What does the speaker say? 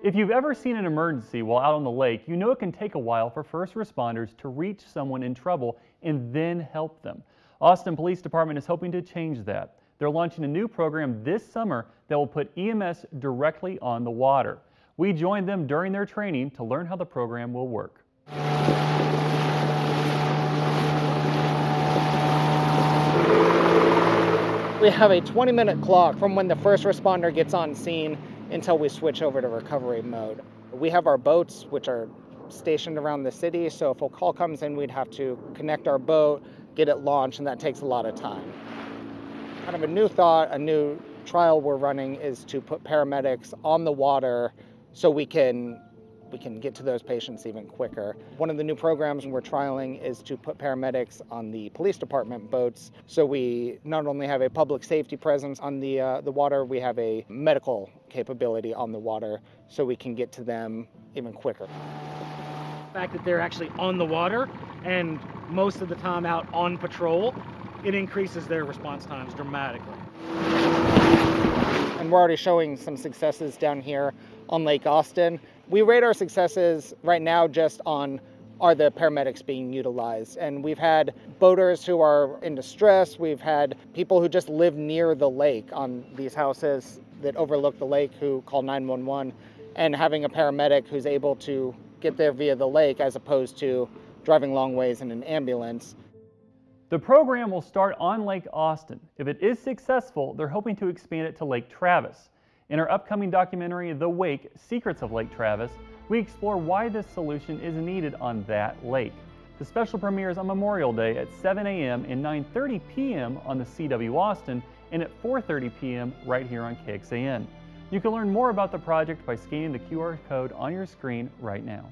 If you've ever seen an emergency while out on the lake, you know it can take a while for first responders to reach someone in trouble and then help them. Austin Police Department is hoping to change that. They're launching a new program this summer that will put EMS directly on the water. We joined them during their training to learn how the program will work. We have a 20-minute clock from when the first responder gets on scene until we switch over to recovery mode. We have our boats, which are stationed around the city, so if a call comes in, we'd have to connect our boat, get it launched, and that takes a lot of time. Kind of a new thought, a new trial we're running is to put paramedics on the water so we can get to those patients even quicker. One of the new programs we're trialing is to put paramedics on the police department boats, so we not only have a public safety presence on the water, we have a medical capability on the water so we can get to them even quicker. The fact that they're actually on the water and most of the time out on patrol, it increases their response times dramatically. And we're already showing some successes down here on Lake Austin. We rate our successes right now just on, are the paramedics being utilized? And we've had boaters who are in distress. We've had people who just live near the lake on these houses that overlook the lake who call 911, and having a paramedic who's able to get there via the lake as opposed to driving long ways in an ambulance. The program will start on Lake Austin. If it is successful, they're hoping to expand it to Lake Travis. In our upcoming documentary, The Wake, Secrets of Lake Travis, we explore why this solution is needed on that lake. The special premieres on Memorial Day at 7 a.m. and 9:30 p.m. on the CW Austin and at 4:30 p.m. right here on KXAN. You can learn more about the project by scanning the QR code on your screen right now.